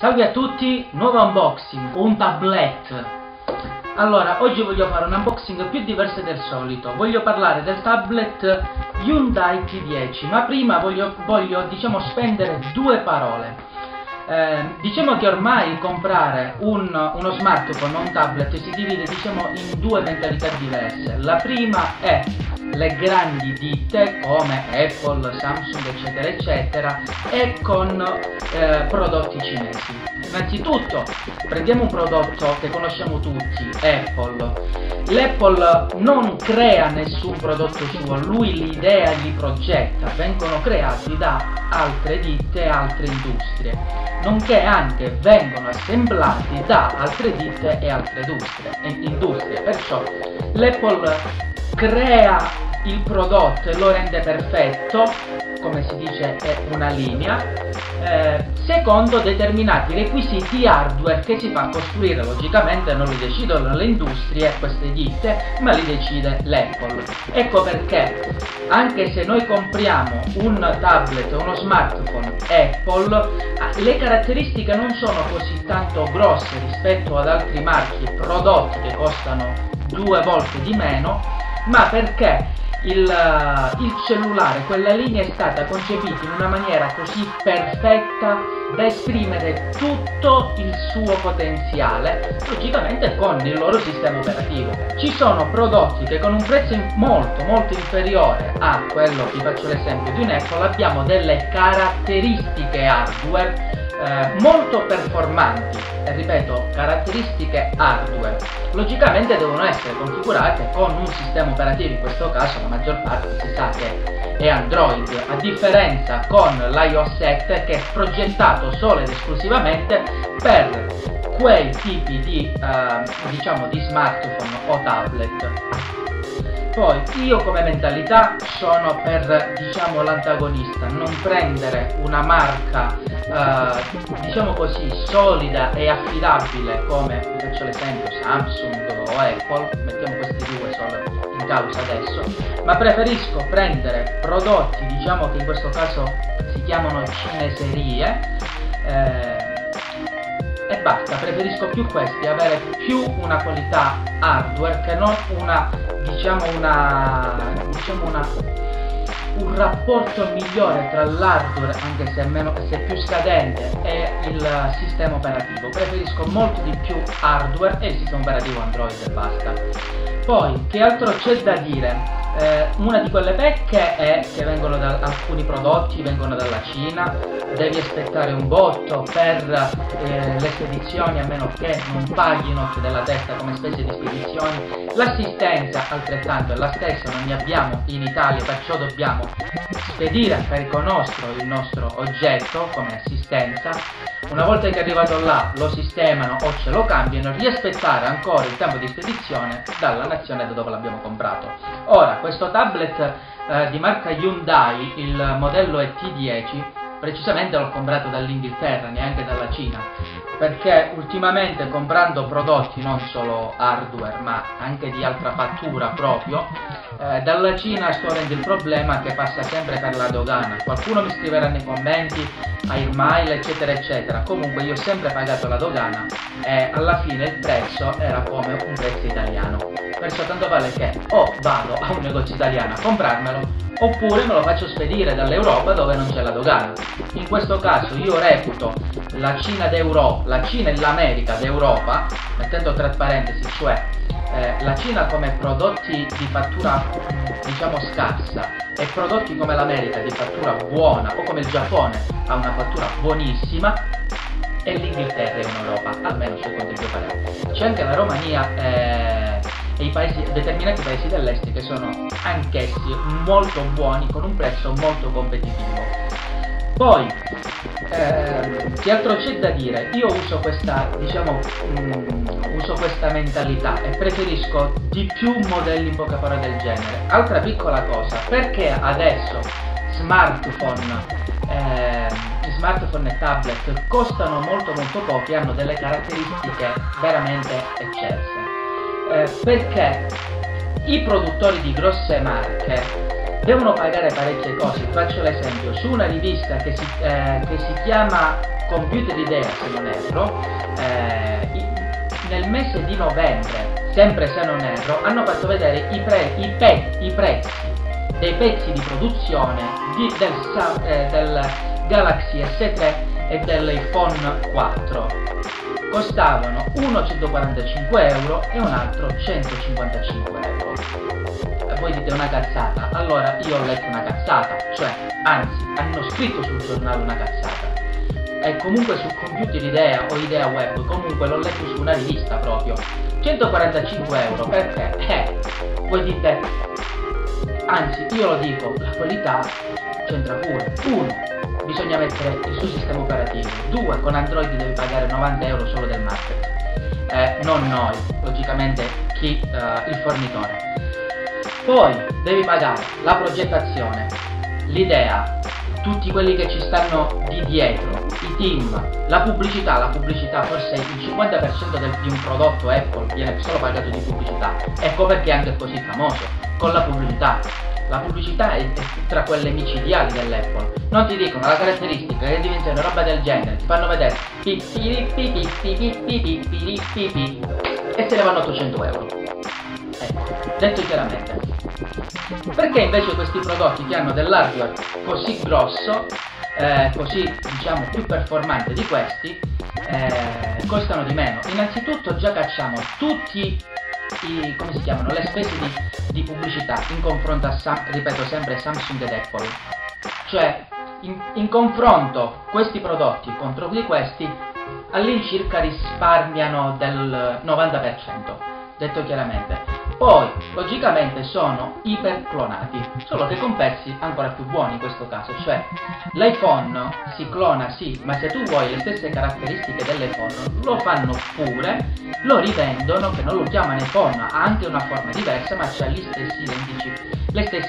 Salve a tutti, nuovo unboxing, un tablet. Allora, oggi voglio fare un unboxing più diverso del solito. Voglio parlare del tablet Hyundai T10, ma prima voglio diciamo spendere due parole. Diciamo che ormai comprare uno smartphone o un tablet si divide diciamo in due mentalità diverse. La prima è le grandi ditte come Apple, Samsung eccetera eccetera e con prodotti cinesi. Innanzitutto prendiamo un prodotto che conosciamo tutti, Apple. L'Apple non crea nessun prodotto suo, lui l'idea li progetta, vengono creati da altre ditte e altre industrie, nonché anche vengono assemblati da altre ditte e altre industrie. Perciò l'Apple crea il prodotto e lo rende perfetto, come si dice è una linea, secondo determinati requisiti hardware che si fa costruire. Logicamente non li decidono le industrie, queste ditte, ma li decide l'Apple. Ecco perché anche se noi compriamo un tablet o uno smartphone Apple, le caratteristiche non sono così tanto grosse rispetto ad altri marchi e prodotti che costano due volte di meno, ma perché il cellulare, quella linea è stata concepita in una maniera così perfetta da esprimere tutto il suo potenziale, logicamente con il loro sistema operativo. Ci sono prodotti che con un prezzo molto inferiore a quello, vi faccio l'esempio di un Apple, abbiamo delle caratteristiche hardware molto performanti, ripeto, caratteristiche hardware. Logicamente devono essere configurate con un sistema operativo, in questo caso la maggior parte si sa che è Android, a differenza con l'iOS 7 che è progettato solo ed esclusivamente per quei tipi di diciamo di smartphone o tablet. Poi io come mentalità sono per diciamo l'antagonista, non prendere una marca diciamo così solida e affidabile come, faccio l'esempio, Samsung o Apple, mettiamo questi due solo in causa adesso, ma preferisco prendere prodotti diciamo che in questo caso si chiamano cineserie e basta. Preferisco più questi, avere più una qualità hardware che non una un rapporto migliore tra l'hardware, anche se è più scadente, e il sistema operativo. Preferisco molto di più hardware e il sistema operativo Android e basta. Poi che altro c'è da dire? Una di quelle pecche è che vengono da alcuni prodotti vengono dalla Cina, devi aspettare un botto per le spedizioni, a meno che non paghino della testa come spese di spedizioni. L'assistenza altrettanto è la stessa, non ne abbiamo in Italia, perciò dobbiamo spedire a carico nostro il nostro oggetto come assistenza. Una volta che è arrivato là lo sistemano o ce lo cambiano, riaspettare ancora il tempo di spedizione dalla nazione da dove l'abbiamo comprato. Ora, questo tablet di marca Hyundai, il modello è T10, precisamente l'ho comprato dall'Inghilterra, neanche dalla Cina, perché ultimamente comprando prodotti non solo hardware ma anche di altra fattura proprio, dalla Cina sto avendo il problema che passa sempre per la dogana. Qualcuno mi scriverà nei commenti, airmail eccetera eccetera, comunque io ho sempre pagato la dogana e alla fine il prezzo era come un prezzo italiano, perciò tanto vale che o vado a un negozio italiano a comprarmelo oppure me lo faccio spedire dall'Europa dove non c'è la dogana. In questo caso io reputo la Cina d'Europa, la Cina e l'America d'Europa, mettendo tra parentesi, cioè la Cina come prodotti di fattura diciamo scarsa e prodotti come l'America di fattura buona, o come il Giappone ha una fattura buonissima, e l'Inghilterra è un'Europa, almeno secondo il mio parere. C'è anche la Romania e determinati paesi dell'est che sono anch'essi molto buoni con un prezzo molto competitivo. Poi che altro c'è da dire? Io uso questa diciamo uso questa mentalità e preferisco di più modelli, in poche parole, del genere. Altra piccola cosa, perché adesso smartphone e tablet costano molto poco e hanno delle caratteristiche veramente eccelse? Perché i produttori di grosse marche devono pagare parecchie cose. Faccio l'esempio, su una rivista che si chiama Computer Idea, se non erro, nel mese di novembre, sempre se non erro, hanno fatto vedere i prezzi dei pezzi di produzione del Galaxy S3 e dell'iPhone 4. Costavano uno 145 euro e un altro 155 euro. Voi dite una cazzata. Allora io ho letto una cazzata, cioè, anzi, hanno scritto sul giornale una cazzata. E comunque su Computer Idea o Idea Web, comunque l'ho letto su una rivista proprio. 145 euro perché? Voi dite, anzi, io lo dico, la qualità c'entra pure. Uno, bisogna mettere il suo sistema operativo. 2, con Android devi pagare 90 euro solo del market, non noi, logicamente il fornitore. Poi devi pagare la progettazione, l'idea, tutti quelli che ci stanno di dietro, i team, la pubblicità, forse il 50% di un prodotto Apple viene solo pagato di pubblicità. Ecco perché è anche così famoso, con la pubblicità. La pubblicità è tra quelle micidiali dell'Apple. Non ti dicono la caratteristica, le dimensioni, roba del genere, ti fanno vedere e se ne vanno 800 euro. Detto chiaramente. Perché invece questi prodotti che hanno dell'hardware così grosso, così diciamo più performante di questi, costano di meno? Innanzitutto già cacciamo tutti come si chiamano, le spese di pubblicità in confronto a ripeto sempre Samsung ed Apple, cioè in confronto questi prodotti contro di questi all'incirca risparmiano del 90%, detto chiaramente. Poi logicamente sono iperclonati, solo che con pezzi ancora più buoni in questo caso, cioè l'iPhone si clona sì, ma se tu vuoi le stesse caratteristiche dell'iPhone lo fanno pure, lo rivendono, che non lo chiamano iPhone, ha anche una forma diversa ma c'ha le stesse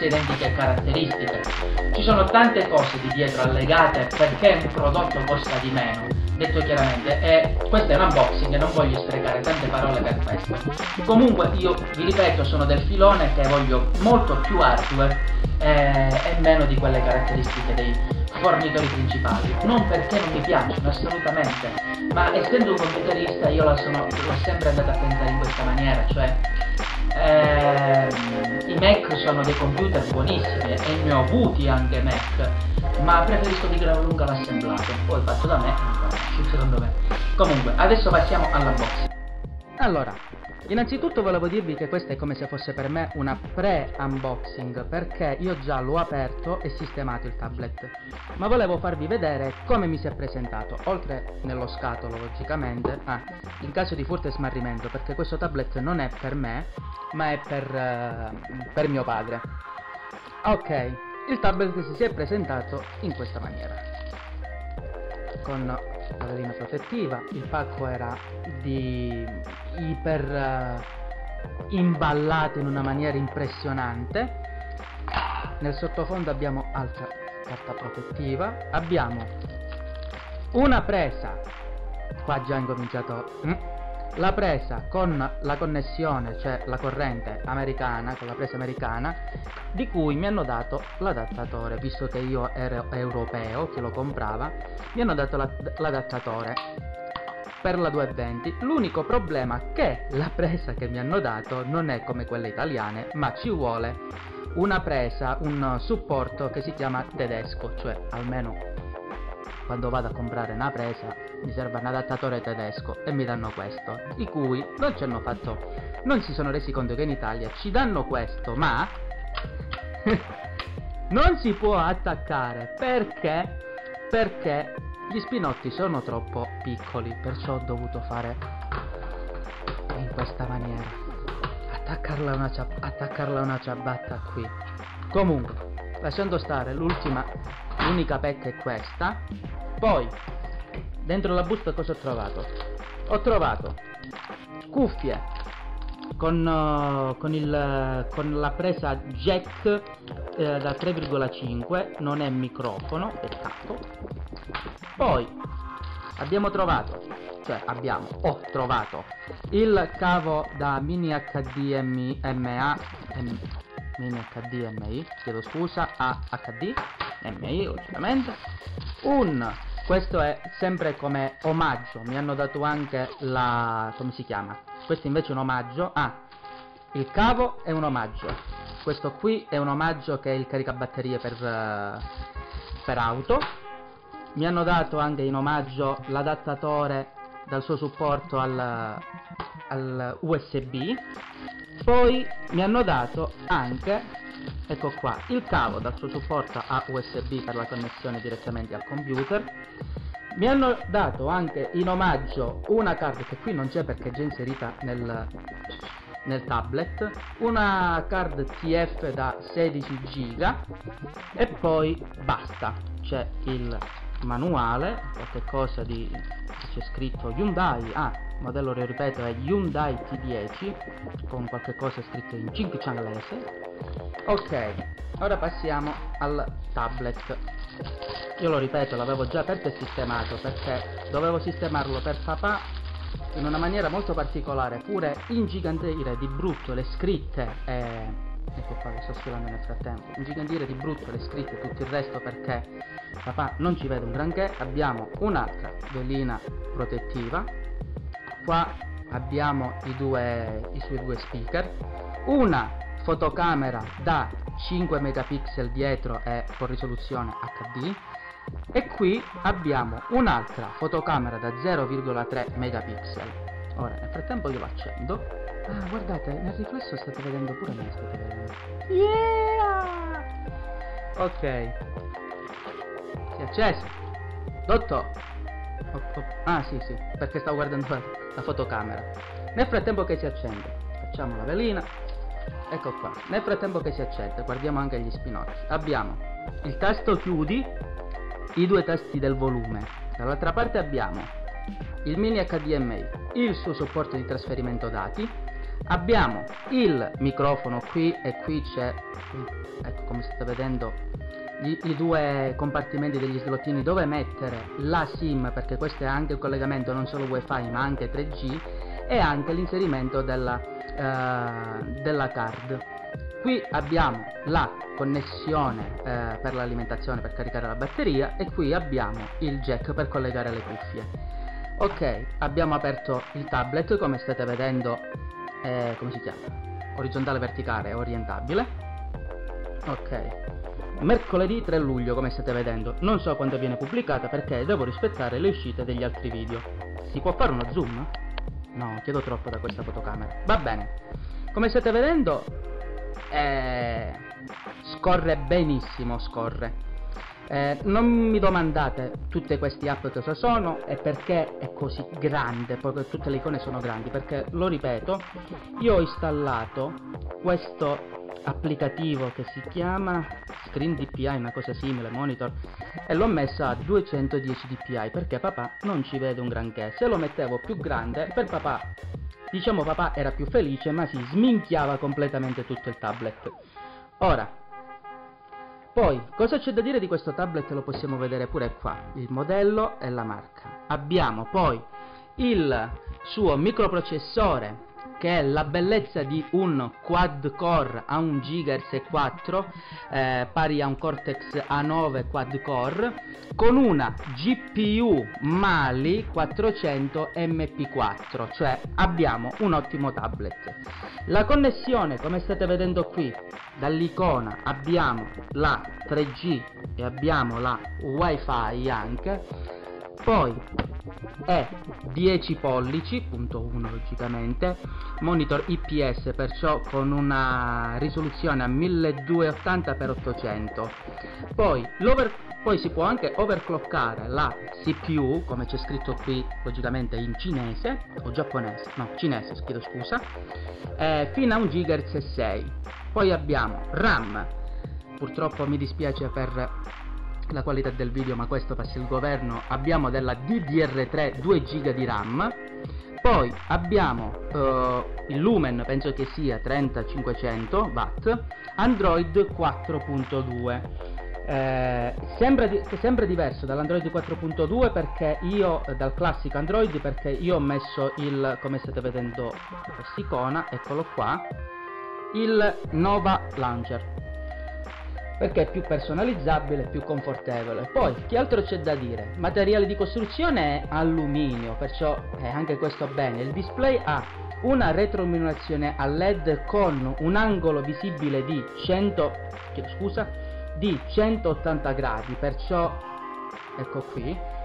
identiche caratteristiche. Ci sono tante cose di dietro allegate perché un prodotto costa di meno, detto chiaramente, e questo è un unboxing e non voglio sprecare tante parole per questo. Comunque io vi ripeto, sono del filone che voglio molto più hardware e meno di quelle caratteristiche dei fornitori principali, non perché non mi piacciono assolutamente, ma essendo un computerista io l'ho sempre andato a pensare in questa maniera, cioè i Mac sono dei computer buonissimi e ne ho avuti anche Mac, ma preferisco di gran lunga l'assemblato, poi fatto da me, secondo me. Comunque, adesso passiamo alla box. Allora, innanzitutto volevo dirvi che questa è come se fosse per me una pre-unboxing, perché io già l'ho aperto e sistemato il tablet, ma volevo farvi vedere come mi si è presentato, oltre nello scatolo logicamente, in caso di furto e smarrimento, perché questo tablet non è per me, ma è per mio padre. Ok, il tablet si è presentato in questa maniera, con la velina protettiva. Il pacco era di iper imballato in una maniera impressionante. Nel sottofondo abbiamo altra carta protettiva, abbiamo una presa, qua già ho incominciato, la presa con la connessione, cioè la corrente americana, con la presa americana, di cui mi hanno dato l'adattatore, visto che io ero europeo che lo comprava, mi hanno dato l'adattatore per la 220. L'unico problema è che la presa che mi hanno dato non è come quelle italiane, ma ci vuole una presa, un supporto che si chiama tedesco, cioè almeno quando vado a comprare una presa mi serve un adattatore tedesco e mi danno questo, di cui non si sono resi conto che in Italia ci danno questo, ma non si può attaccare perché gli spinotti sono troppo piccoli, perciò ho dovuto fare in questa maniera, attaccarla a una ciabatta qui. Comunque, lasciando stare, l'unica pecca è questa. Poi, dentro la busta cosa ho trovato? Ho trovato cuffie con la presa jack da 3,5, non è microfono, peccato. Poi ho trovato il cavo da mini HDMI, chiedo scusa, a HDMI, ovviamente. Un Questo è sempre come omaggio, mi hanno dato anche la... come si chiama? Questo invece è un omaggio, il cavo è un omaggio. Questo qui è un omaggio che è il caricabatterie per auto. Mi hanno dato anche in omaggio l'adattatore dal suo supporto al USB. Poi mi hanno dato anche, ecco qua, il cavo dal suo supporto a USB per la connessione direttamente al computer. Mi hanno dato anche in omaggio una card che qui non c'è perché è già inserita nel tablet, una card TF da 16 GB e poi basta. C'è il manuale, qualcosa di... c'è scritto Hyundai, modello, ripeto, è Hyundai T10 con qualche cosa scritto in cingalese. Ok, ora passiamo al tablet. Io lo ripeto, l'avevo già aperto e sistemato perché dovevo sistemarlo per papà in una maniera molto particolare, pure ingigantire di brutto le scritte e... ecco qua, lo sto sfilando nel frattempo. Ingigantire di brutto le scritte e tutto il resto perché papà non ci vede un granché. Abbiamo un'altra velina protettiva. Qua abbiamo i suoi due speaker, una fotocamera da 5 megapixel dietro e con risoluzione HD, e qui abbiamo un'altra fotocamera da 0,3 megapixel. Ora nel frattempo io lo accendo. Guardate, nel riflesso state vedendo pure me, state vedendo. Yeah! Ok, si è acceso. Dotto. Sì, perché stavo guardando la fotocamera. Nel frattempo che si accende, facciamo la velina. Ecco qua. Nel frattempo che si accende, guardiamo anche gli spinocchi. Abbiamo il tasto chiudi, i due tasti del volume. Dall'altra parte abbiamo il mini HDMI, il suo supporto di trasferimento dati. Abbiamo il microfono qui, e qui c'è, ecco come state vedendo, i due compartimenti degli slottini dove mettere la SIM, perché questo è anche un collegamento non solo wifi ma anche 3G, e anche l'inserimento della card. Qui abbiamo la connessione per l'alimentazione, per caricare la batteria, e qui abbiamo il jack per collegare le cuffie. Ok, abbiamo aperto il tablet, come state vedendo, come si chiama? Orizzontale, verticale, orientabile. Ok. Mercoledì 3 luglio, come state vedendo, non so quando viene pubblicata perché devo rispettare le uscite degli altri video. Si può fare uno zoom? No, chiedo troppo da questa fotocamera. Va bene, come state vedendo scorre benissimo, scorre. Non mi domandate tutte queste app cosa sono e perché è così grande, perché tutte le icone sono grandi, perché, lo ripeto, io ho installato questo applicativo che si chiama Screen DPI, una cosa simile, monitor, e l'ho messa a 210 dpi perché papà non ci vede un granché. Se lo mettevo più grande, per papà, diciamo, papà era più felice, ma si sminchiava completamente tutto il tablet. Ora, poi, cosa c'è da dire di questo tablet? Lo possiamo vedere pure qua, il modello e la marca. Abbiamo poi il suo microprocessore, che è la bellezza di un quad core a 1 GHz e 4, pari a un Cortex A9 quad core, con una GPU Mali 400 MP4, cioè abbiamo un ottimo tablet. La connessione, come state vedendo qui, dall'icona abbiamo la 3G e abbiamo la Wi-Fi anche. Poi è 10 pollici, punto 1 logicamente, monitor IPS, perciò con una risoluzione a 1280x800. Poi si può anche overclockare la CPU, come c'è scritto qui logicamente in cinese, o giapponese, no, cinese, chiedo scusa, fino a 1 GHz e 6. Poi abbiamo RAM, purtroppo mi dispiace per... la qualità del video, ma questo passa il governo. Abbiamo della DDR3 2 GB di RAM. Poi abbiamo il lumen, penso che sia 3500 watt, Android 4.2, sempre diverso dall'Android 4.2 perché io, dal classico Android, perché io ho messo il, come state vedendo quest'icona, eccolo qua, il Nova Launcher. perché è più personalizzabile e più confortevole. Poi che altro c'è da dire? Materiale di costruzione è alluminio, perciò è anche questo bene. Il display ha una retroilluminazione a LED con un angolo visibile di 180 gradi, perciò ecco qui.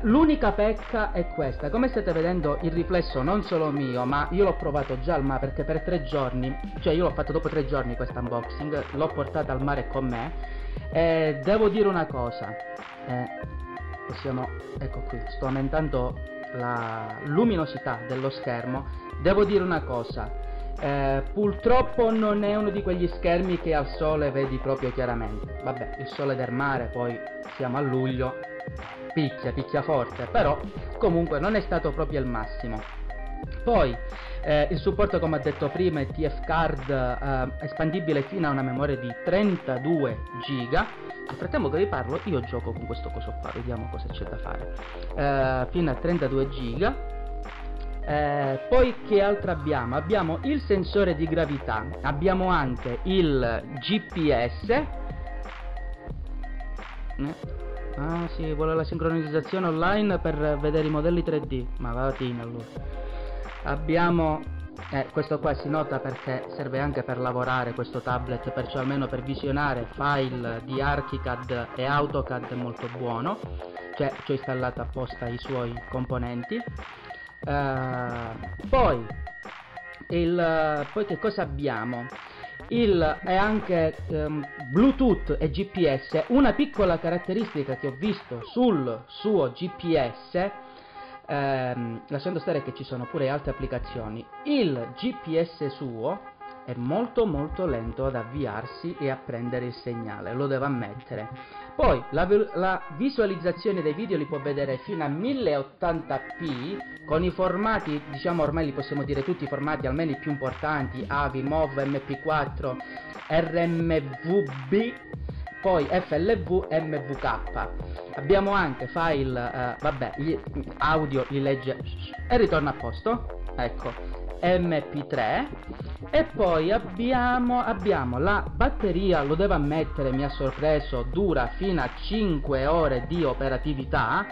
L'unica pecca è questa: come state vedendo il riflesso non solo mio, ma io l'ho provato già al mare, perché per 3 giorni, cioè io l'ho fatto dopo 3 giorni questo unboxing, l'ho portata al mare con me. Devo dire una cosa, possiamo, ecco qui, sto aumentando la luminosità dello schermo. Devo dire una cosa, purtroppo non è uno di quegli schermi che al sole vedi proprio chiaramente. Vabbè, il sole del mare, poi siamo a luglio, picchia forte, però comunque non è stato proprio il massimo. Poi il supporto, come ho detto prima, è TF card espandibile fino a una memoria di 32 giga. Nel frattempo che vi parlo io gioco con questo coso qua, vediamo cosa c'è da fare. Fino a 32 giga. Poi che altro abbiamo? Abbiamo il sensore di gravità, abbiamo anche il GPS. Ah sì, vuole la sincronizzazione online per vedere i modelli 3D, ma va bene allora. Abbiamo, questo qua si nota perché serve anche per lavorare questo tablet, perciò almeno per visionare file di Archicad e AutoCAD è molto buono, cioè ci ho installato apposta i suoi componenti. Poi che cosa abbiamo? È anche Bluetooth e GPS. Una piccola caratteristica che ho visto sul suo GPS, lasciando stare che ci sono pure altre applicazioni, il GPS suo è molto lento ad avviarsi e a prendere il segnale, lo devo ammettere. Poi la visualizzazione dei video li può vedere fino a 1080p, con i formati, diciamo ormai li possiamo dire tutti i formati, almeno i più importanti: AVI, MOV, MP4, RMVB, poi FLV, MVK. Abbiamo anche file, audio li legge e ritorna a posto, ecco, MP3. E poi abbiamo la batteria, lo devo ammettere, mi ha sorpreso, dura fino a 5 ore di operatività,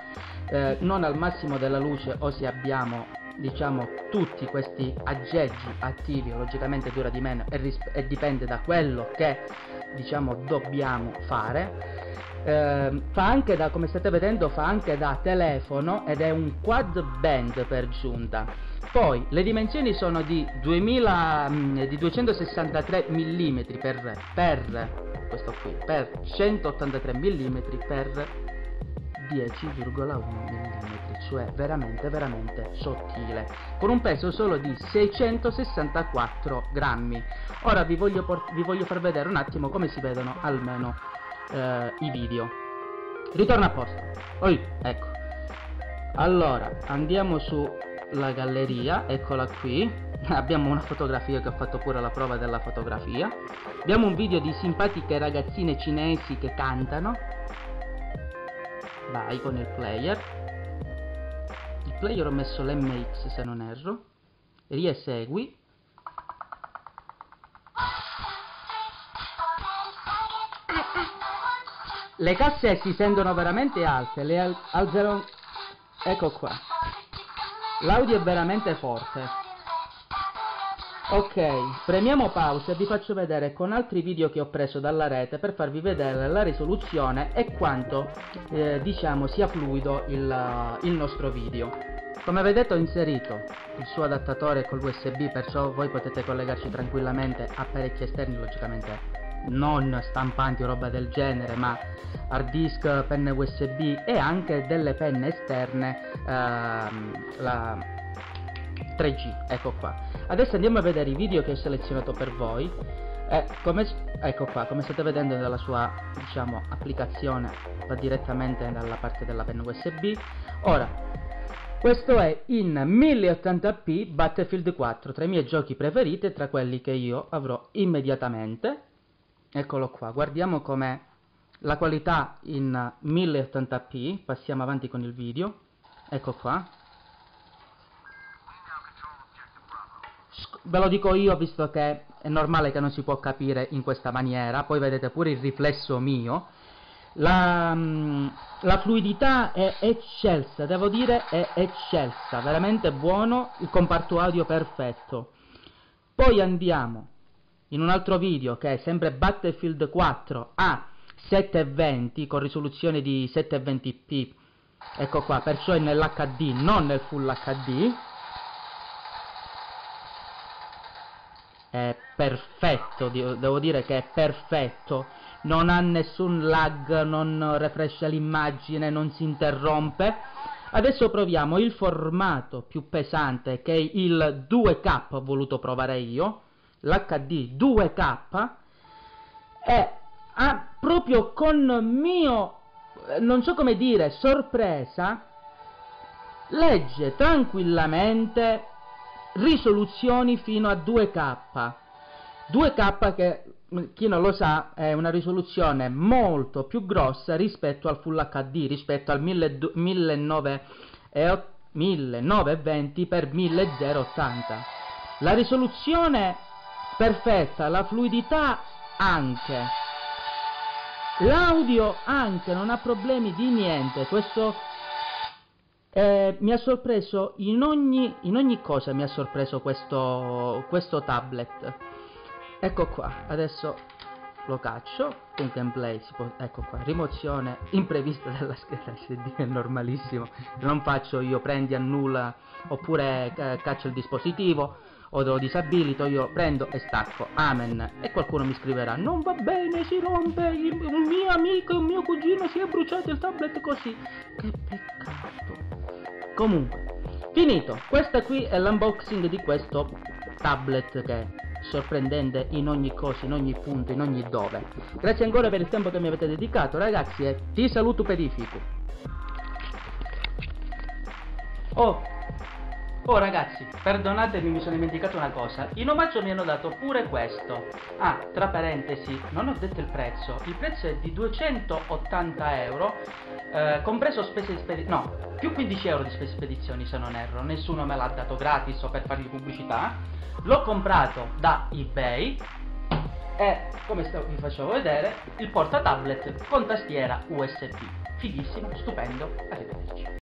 non al massimo della luce, o se abbiamo, diciamo, tutti questi aggeggi attivi logicamente dura di meno, e dipende da quello che, diciamo, dobbiamo fare. Fa anche da, come state vedendo, fa anche da telefono ed è un quad band per giunta. Poi le dimensioni sono di 263 mm per questo qui, per 183 mm per 10,1 mm, cioè veramente sottile, con un peso solo di 664 grammi. Ora vi voglio far vedere un attimo come si vedono almeno i video. Ritorno a posto. Ecco. Allora, andiamo su la galleria, eccola qui. Abbiamo una fotografia, che ho fatto pure la prova della fotografia. Abbiamo un video di simpatiche ragazzine cinesi che cantano. Vai con il player. Il player ho messo l'MX se non erro. Riesegui. Le casse si sentono veramente alte, le alzerò. Ecco qua. L'audio è veramente forte. Ok, premiamo pausa e vi faccio vedere con altri video che ho preso dalla rete, per farvi vedere la risoluzione e quanto diciamo sia fluido il nostro video. Come vedete ho inserito il suo adattatore col USB, perciò voi potete collegarci tranquillamente apparecchi esterni, logicamente non stampanti o roba del genere, ma hard disk, penne USB e anche delle penne esterne, la 3G, ecco qua. Adesso andiamo a vedere i video che ho selezionato per voi. Ecco qua, come state vedendo dalla sua, diciamo, applicazione va direttamente dalla parte della penna USB. Ora, questo è in 1080p Battlefield 4, tra i miei giochi preferiti e tra quelli che io avrò immediatamente. Eccolo qua, guardiamo com'è la qualità in 1080p, passiamo avanti con il video, ecco qua. Ve lo dico io, visto che è normale che non si può capire in questa maniera, poi vedete pure il riflesso mio. La fluidità è eccelsa, devo dire è eccelsa, veramente buono, il comparto audio perfetto. Poi andiamo in un altro video che è sempre Battlefield 4 a 720 con risoluzione di 720p, ecco qua, perciò è nell'HD, non nel full HD. È perfetto, devo dire che è perfetto, non ha nessun lag, non refresca l'immagine, non si interrompe. Adesso proviamo il formato più pesante, che è il 2K, ho voluto provare io, l'HD 2K, e proprio con mio, non so come dire, sorpresa, legge tranquillamente risoluzioni fino a 2K. 2K che, chi non lo sa, è una risoluzione molto più grossa rispetto al Full HD, rispetto al 1920x1080. La risoluzione perfetta, la fluidità anche, l'audio anche, non ha problemi di niente. Questo mi ha sorpreso in ogni cosa, mi ha sorpreso questo tablet. Ecco qua, adesso lo caccio, punto in play, ecco qua, rimozione imprevista della scheda SD, è normalissimo, non faccio io prendi, annulla, oppure caccio il dispositivo, o lo disabilito, io prendo e stacco, amen. E qualcuno mi scriverà, non va bene, si rompe, un mio amico e un mio cugino si è bruciato il tablet così, che peccato. Comunque, finito, questa qui è l'unboxing di questo tablet che è sorprendente in ogni cosa, in ogni punto, in ogni dove. Grazie ancora per il tempo che mi avete dedicato, ragazzi, e ti saluto perifico. Oh ragazzi, perdonatemi, mi sono dimenticato una cosa, in omaggio mi hanno dato pure questo. Ah, tra parentesi, non ho detto il prezzo, è di 280 euro, compreso spese di spedizione, no, più 15 euro di spese di spedizioni se non erro, nessuno me l'ha dato gratis o per fargli pubblicità. L'ho comprato da eBay e, come vi facevo vedere, il porta tablet con tastiera USB, fighissimo, stupendo, arrivederci.